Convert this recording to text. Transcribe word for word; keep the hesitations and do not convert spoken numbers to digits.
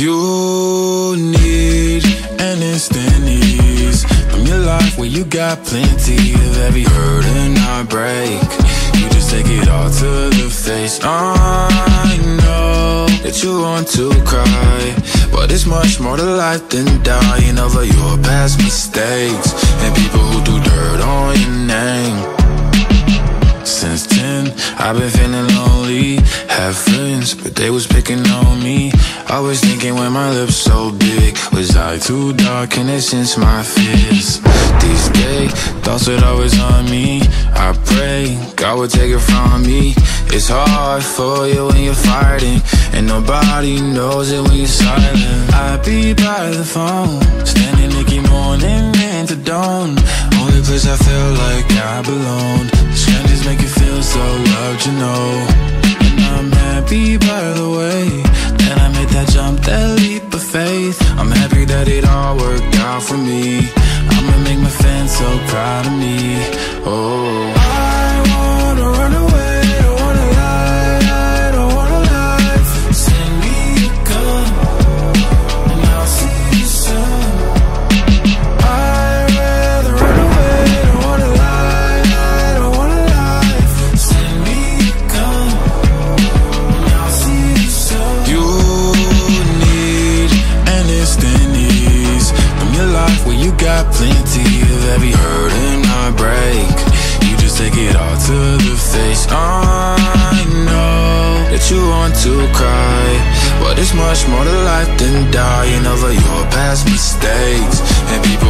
You need an instant ease from your life where you got plenty of every hurt and heartbreak. You just take it all to the face. I know that you want to cry, but it's much more to life than dying over your past mistakes and people who do dirt on your name. Since ten, I've been feeling lonely. Have friends, but they was picking on me. I was thinking when my lips so big, was I too dark? Can they sense my fears? These days, thoughts are always on me. I pray God will take it from me. It's hard for you when you're fighting, and nobody knows it when you're silent. I'd be by the phone, standing there keep morning into dawn. Only place I feel like I belong. Strangers make you feel so loved, you know. And I'm happy by the way that I made that jump, that leap of faith. I'm happy that it all worked out for me. I'ma make my fans so proud of me. Oh, I wanna run away. Got plenty of every hurt and heartbreak. You just take it all to the face. I know that you want to cry, but it's much more to life than dying over your past mistakes and people